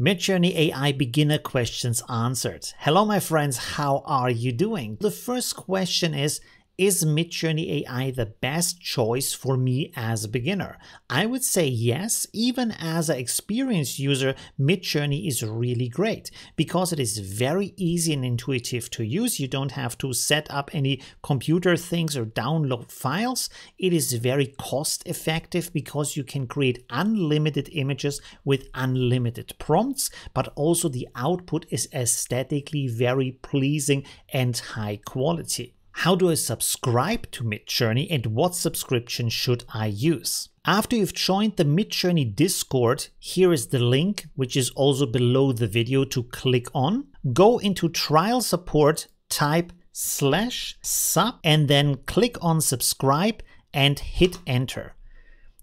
Midjourney AI beginner questions answered. Hello my friends, how are you doing? The first question is Midjourney AI the best choice for me as a beginner? I would say yes. Even as an experienced user, Midjourney is really great because it is very easy and intuitive to use. You don't have to set up any computer things or download files. It is very cost effective because you can create unlimited images with unlimited prompts, but also the output is aesthetically very pleasing and high quality. How do I subscribe to Midjourney and what subscription should I use? After you've joined the Midjourney Discord, here is the link, which is also below the video to click on. Go into trial support, type /sub, and then click on subscribe and hit enter.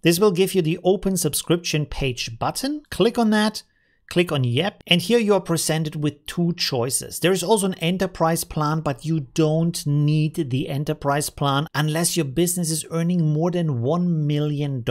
This will give you the open subscription page button. Click on that. Click on yep, and here you are presented with two choices. There is also an enterprise plan, but you don't need the enterprise plan unless your business is earning more than $1 million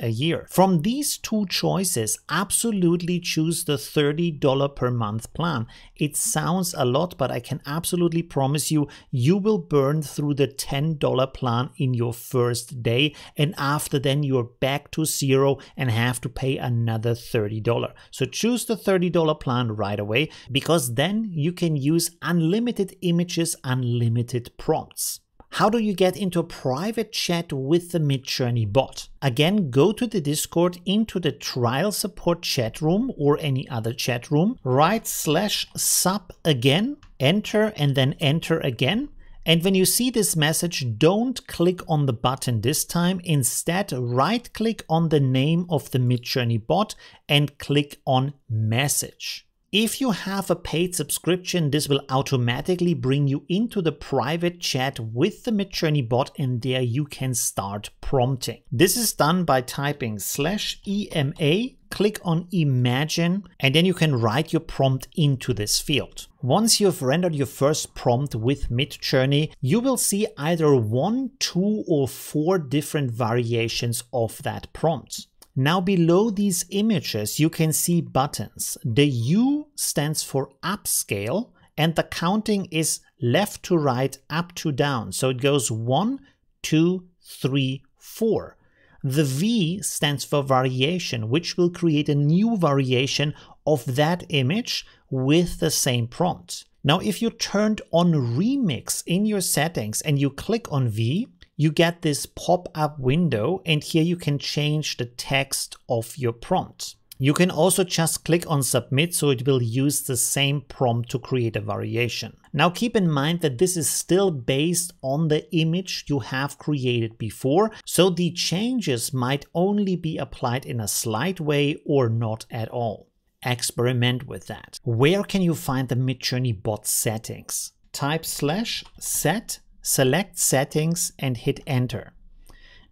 a year. From these two choices, absolutely choose the $30 per month plan. It sounds a lot, but I can absolutely promise you, you will burn through the $10 plan in your first day, and after then you're back to zero and have to pay another $30. So choose the $30 plan right away, because then you can use unlimited images, unlimited prompts. How do you get into a private chat with the Midjourney bot? Again, go to the Discord, into the trial support chat room or any other chat room, write /sub again, enter, and then enter again. And when you see this message, don't click on the button this time. Instead, right click on the name of the Midjourney bot and click on message. If you have a paid subscription, this will automatically bring you into the private chat with the Midjourney bot, and there you can start prompting. This is done by typing /EMA, click on imagine, and then you can write your prompt into this field. Once you've rendered your first prompt with Midjourney, you will see either 1, 2, or 4 different variations of that prompt. Now below these images, you can see buttons. The U stands for upscale, and the counting is left to right, up to down. So it goes 1, 2, 3, 4. The V stands for variation, which will create a new variation of that image with the same prompt. Now, if you turned on remix in your settings and you click on V, you get this pop-up window, and here you can change the text of your prompt. You can also just click on submit, so it will use the same prompt to create a variation. Now keep in mind that this is still based on the image you have created before, so the changes might only be applied in a slight way or not at all. Experiment with that. Where can you find the Midjourney bot settings? Type /set. Select settings and hit enter.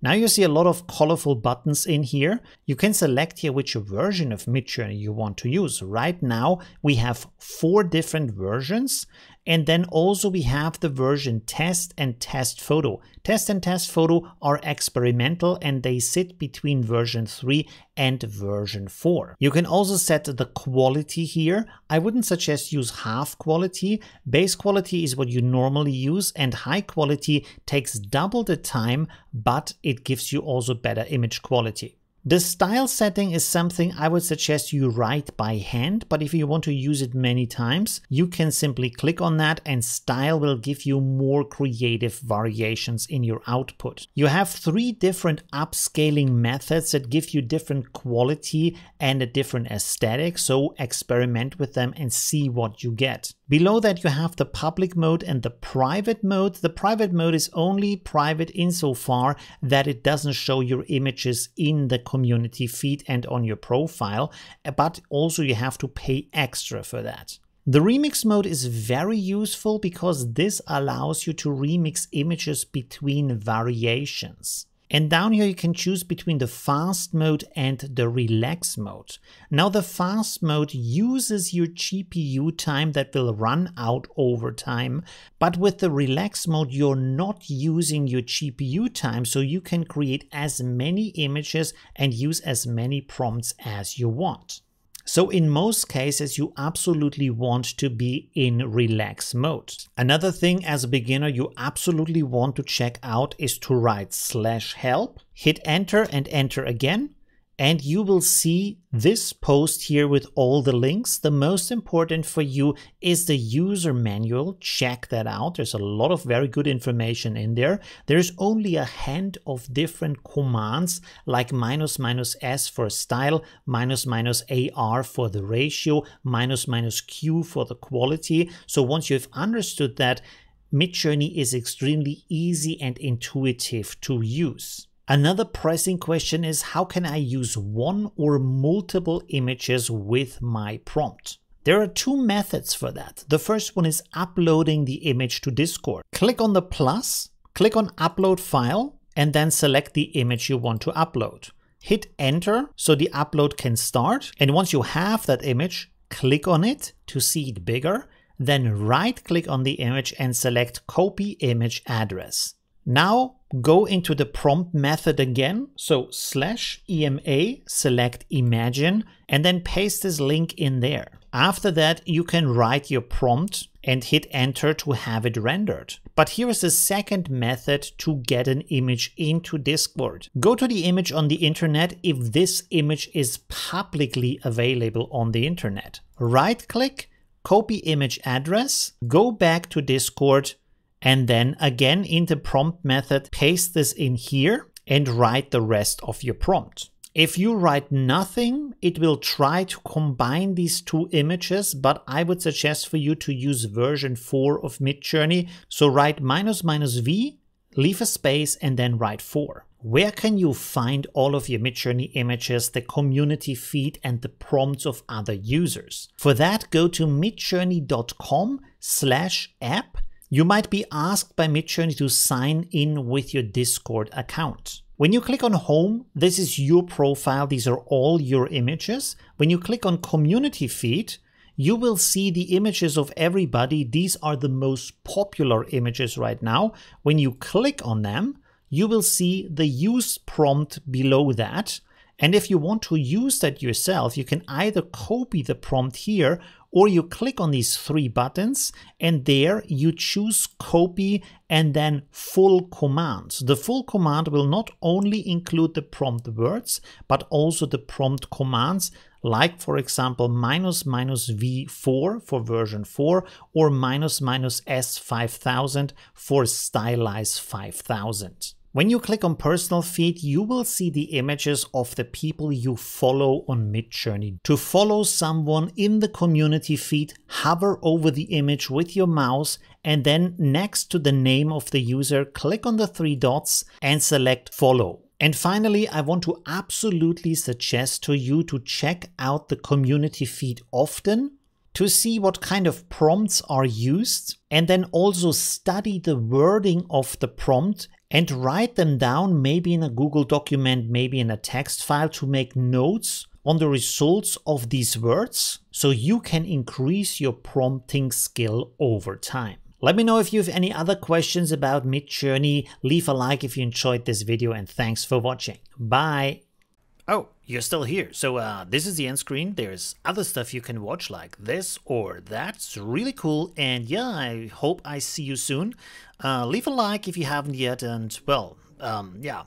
Now you see a lot of colorful buttons in here. You can select here which version of Midjourney you want to use. Right now we have 4 different versions, and then also we have the version test and test photo. Test and test photo are experimental, and they sit between version 3 and version 4. You can also set the quality here. I wouldn't suggest use half quality. Base quality is what you normally use, and high quality takes double the time, but it gives you also better image quality. The style setting is something I would suggest you write by hand, but if you want to use it many times, you can simply click on that, and style will give you more creative variations in your output. You have 3 different upscaling methods that give you different quality and a different aesthetic, so experiment with them and see what you get. Below that you have the public mode and the private mode. The private mode is only private insofar that it doesn't show your images in the community feed and on your profile, but also you have to pay extra for that. The remix mode is very useful because this allows you to remix images between variations. And down here you can choose between the fast mode and the relax mode. Now the fast mode uses your GPU time that will run out over time, but with the relax mode you're not using your GPU time, so you can create as many images and use as many prompts as you want. So in most cases, you absolutely want to be in relax mode. Another thing as a beginner you absolutely want to check out is to write /help, hit enter and enter again, and you will see this post here with all the links. The most important for you is the user manual. Check that out. There's a lot of very good information in there. There's only a hand of different commands like --s for style, --ar for the ratio, --q for the quality. So once you've understood that, Midjourney is extremely easy and intuitive to use. Another pressing question is, how can I use one or multiple images with my prompt? There are two methods for that. The first one is uploading the image to Discord. Click on the plus, click on upload file, and then select the image you want to upload. Hit enter so the upload can start. And once you have that image, click on it to see it bigger. Then right click on the image and select copy image address. Now go into the prompt method again, so /EMA, select imagine, and then paste this link in there. After that, you can write your prompt and hit enter to have it rendered. But here is the second method to get an image into Discord. Go to the image on the internet if this image is publicly available on the internet. Right click, copy image address, go back to Discord, and then again in the prompt method, paste this in here and write the rest of your prompt. If you write nothing, it will try to combine these two images, but I would suggest for you to use version 4 of Midjourney. So write --v, leave a space, and then write 4. Where can you find all of your Midjourney images, the community feed, and the prompts of other users? For that, go to midjourney.com/app. You might be asked by Midjourney to sign in with your Discord account. When you click on Home, this is your profile. These are all your images. When you click on Community Feed, you will see the images of everybody. These are the most popular images right now. When you click on them, you will see the use prompt below that. And if you want to use that yourself, you can either copy the prompt here, or you click on these three buttons and there you choose copy and then full command. The full command will not only include the prompt words, but also the prompt commands, like for example, --v4 for version 4 or --s5000 for stylize 5000. When you click on personal feed, you will see the images of the people you follow on Midjourney. To follow someone in the community feed, hover over the image with your mouse and then next to the name of the user, click on the three dots and select follow. And finally, I want to absolutely suggest to you to check out the community feed often to see what kind of prompts are used, and then also study the wording of the prompt and write them down, maybe in a Google document, maybe in a text file, to make notes on the results of these words so you can increase your prompting skill over time. Let me know if you have any other questions about Midjourney. Leave a like if you enjoyed this video, and thanks for watching. Bye. Oh, you're still here. So this is the end screen. There's other stuff you can watch like this or that's really cool. And yeah, I hope I see you soon. Leave a like if you haven't yet. And well, yeah,